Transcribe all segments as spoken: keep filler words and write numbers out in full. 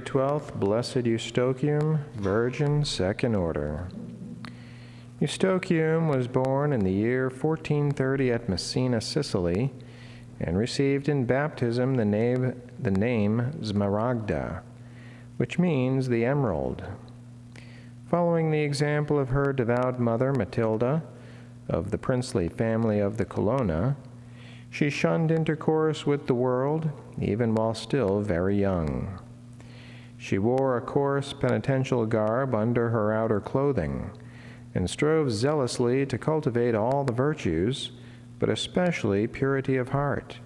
February twelfth, Blessed Eustochium, Virgin Second Order. Eustochium was born in the year fourteen thirty at Messina, Sicily, and received in baptism the name, the name Zmaragda, which means the emerald. Following the example of her devout mother, Matilda, of the princely family of the Colonna, she shunned intercourse with the world, even while still very young. She wore a coarse penitential garb under her outer clothing, and strove zealously to cultivate all the virtues, but especially purity of heart,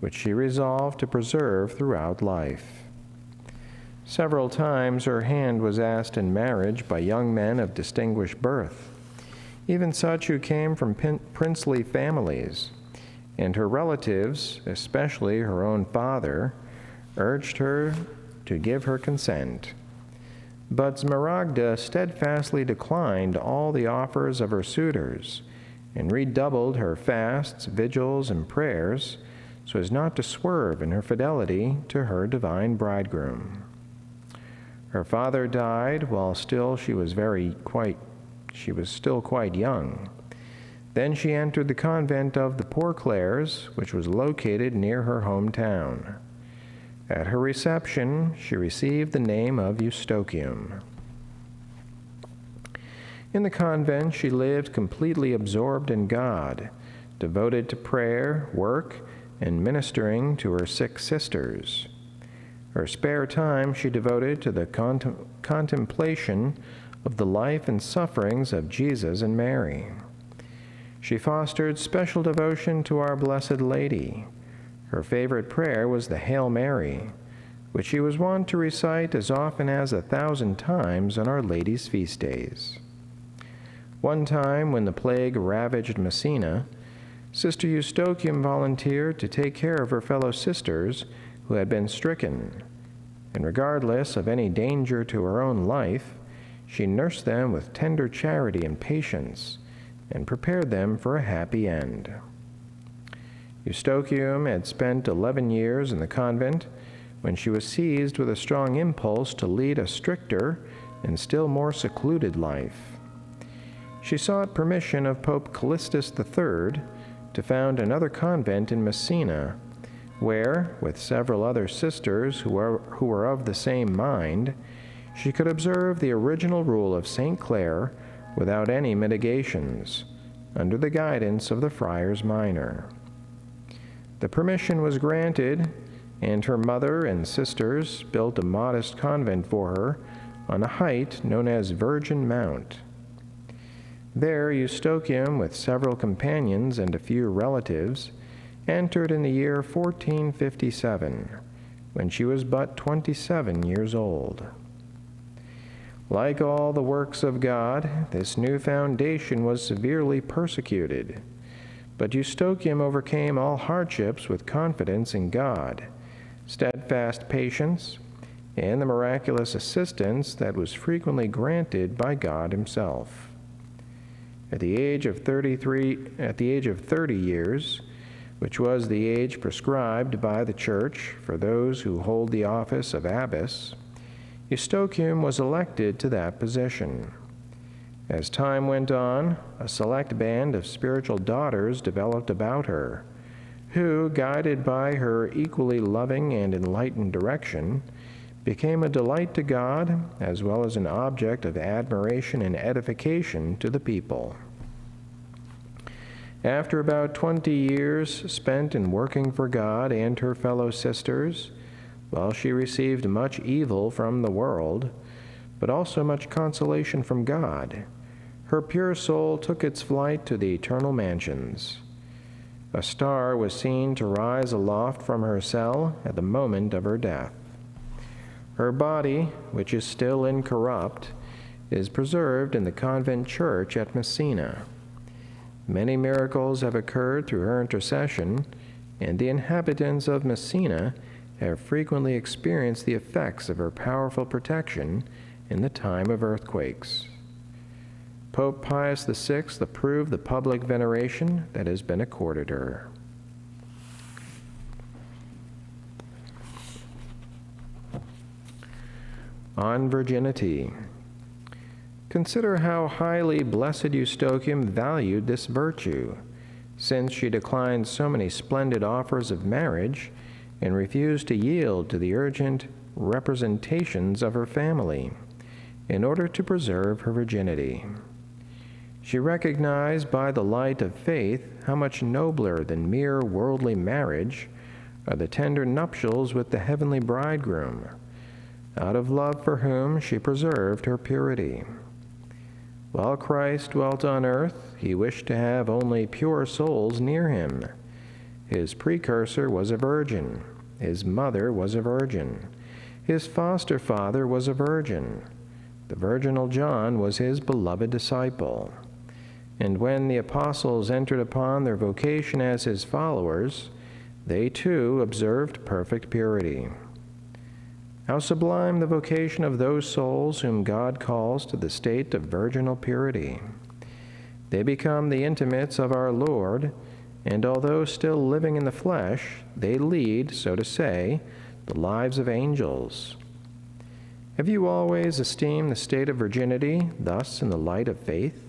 which she resolved to preserve throughout life. Several times her hand was asked in marriage by young men of distinguished birth, even such who came from pin- princely families, and her relatives, especially her own father, urged her to give her consent. But Smeralda steadfastly declined all the offers of her suitors, and redoubled her fasts, vigils, and prayers, so as not to swerve in her fidelity to her divine bridegroom. Her father died while still she was very quite, she was still quite young. Then she entered the convent of the Poor Clares, which was located near her hometown. At her reception, she received the name of Eustochium. In the convent, she lived completely absorbed in God, devoted to prayer, work, and ministering to her sick sisters. Her spare time she devoted to the contem- contemplation of the life and sufferings of Jesus and Mary. She fostered special devotion to our Blessed Lady. Her favorite prayer was the Hail Mary, which she was wont to recite as often as a thousand times on Our Lady's feast days. One time, when the plague ravaged Messina, Sister Eustochium volunteered to take care of her fellow sisters who had been stricken, and regardless of any danger to her own life, she nursed them with tender charity and patience, and prepared them for a happy end. Eustochium had spent eleven years in the convent when she was seized with a strong impulse to lead a stricter and still more secluded life. She sought permission of Pope Callistus the third to found another convent in Messina, where, with several other sisters who were, who were of the same mind, she could observe the original rule of Saint Clare without any mitigations, under the guidance of the Friars Minor. The permission was granted, and her mother and sisters built a modest convent for her on a height known as Virgin Mount. There, Eustochium, with several companions and a few relatives, entered in the year fourteen fifty-seven, when she was but twenty-seven years old. Like all the works of God, this new foundation was severely persecuted, but Eustochium overcame all hardships with confidence in God, steadfast patience, and the miraculous assistance that was frequently granted by God himself. At the age of thirty-three, at the age of thirty years, which was the age prescribed by the Church for those who hold the office of abbess, Eustochium was elected to that position. As time went on, a select band of spiritual daughters developed about her, who, guided by her equally loving and enlightened direction, became a delight to God as well as an object of admiration and edification to the people. After about twenty years spent in working for God and her fellow sisters, while she received much evil from the world, but also much consolation from God, her pure soul took its flight to the eternal mansions. A star was seen to rise aloft from her cell at the moment of her death. Her body, which is still incorrupt, is preserved in the convent church at Messina. Many miracles have occurred through her intercession, and the inhabitants of Messina have frequently experienced the effects of her powerful protection in the time of earthquakes. Pope Pius the sixth approved the public veneration that has been accorded her. on virginity. Consider how highly Blessed Eustochium valued this virtue, since she declined so many splendid offers of marriage and refused to yield to the urgent representations of her family in order to preserve her virginity. She recognized by the light of faith how much nobler than mere worldly marriage are the tender nuptials with the heavenly bridegroom, out of love for whom she preserved her purity. While Christ dwelt on earth, he wished to have only pure souls near him. His precursor was a virgin. His mother was a virgin. His foster father was a virgin. The virginal John was his beloved disciple. And when the apostles entered upon their vocation as his followers, they too observed perfect purity. How sublime the vocation of those souls whom God calls to the state of virginal purity. They become the intimates of our Lord, and although still living in the flesh, they lead, so to say, the lives of angels. Have you always esteemed the state of virginity thus in the light of faith?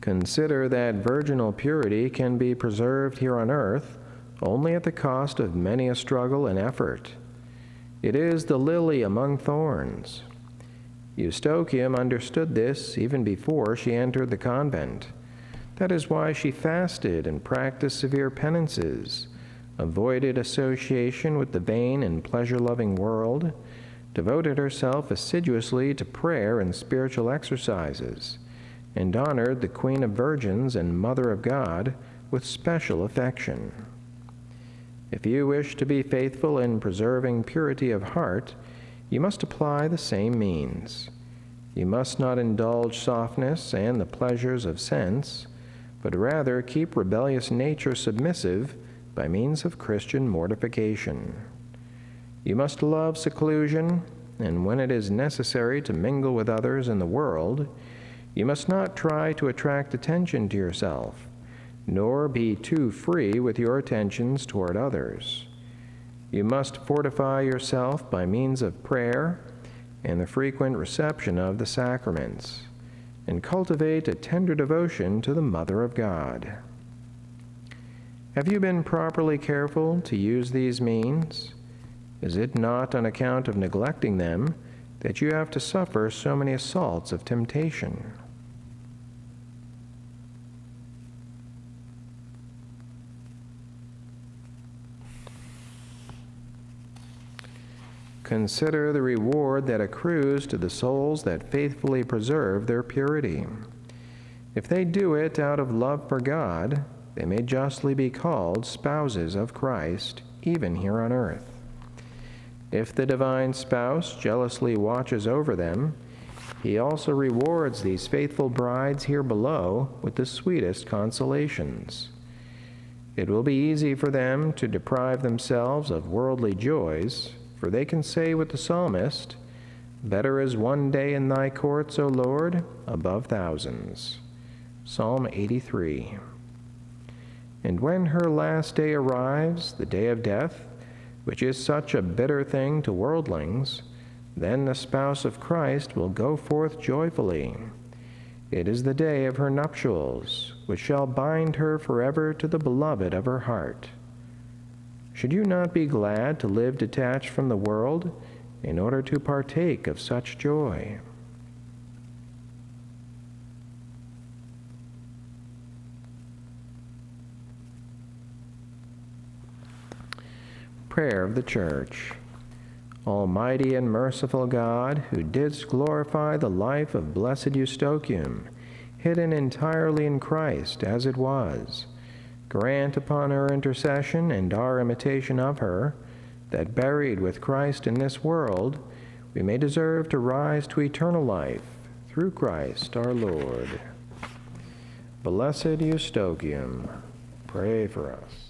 Consider that virginal purity can be preserved here on earth only at the cost of many a struggle and effort. It is the lily among thorns. Eustochium understood this even before she entered the convent. That is why she fasted and practiced severe penances, avoided association with the vain and pleasure-loving world, devoted herself assiduously to prayer and spiritual exercises, and honored the Queen of Virgins and Mother of God with special affection. If you wish to be faithful in preserving purity of heart, you must apply the same means. You must not indulge softness and the pleasures of sense, but rather keep rebellious nature submissive by means of Christian mortification. You must love seclusion, and when it is necessary to mingle with others in the world, you must not try to attract attention to yourself, nor be too free with your attentions toward others. You must fortify yourself by means of prayer and the frequent reception of the sacraments, and cultivate a tender devotion to the Mother of God. Have you been properly careful to use these means? Is it not on account of neglecting them that you have to suffer so many assaults of temptation? Consider the reward that accrues to the souls that faithfully preserve their purity. If they do it out of love for God, they may justly be called spouses of Christ, even here on earth. If the divine spouse jealously watches over them, he also rewards these faithful brides here below with the sweetest consolations. It will be easy for them to deprive themselves of worldly joys, for they can say with the psalmist, "Better is one day in thy courts, O Lord, above thousands." Psalm eighty-three. And when her last day arrives, the day of death, which is such a bitter thing to worldlings, then the spouse of Christ will go forth joyfully. It is the day of her nuptials, which shall bind her forever to the beloved of her heart. Should you not be glad to live detached from the world in order to partake of such joy? Prayer of the Church. Almighty and merciful God, who didst glorify the life of Blessed Eustochium, hidden entirely in Christ as it was, grant upon her intercession and our imitation of her, that buried with Christ in this world, we may deserve to rise to eternal life through Christ our Lord. Blessed Eustochium, pray for us.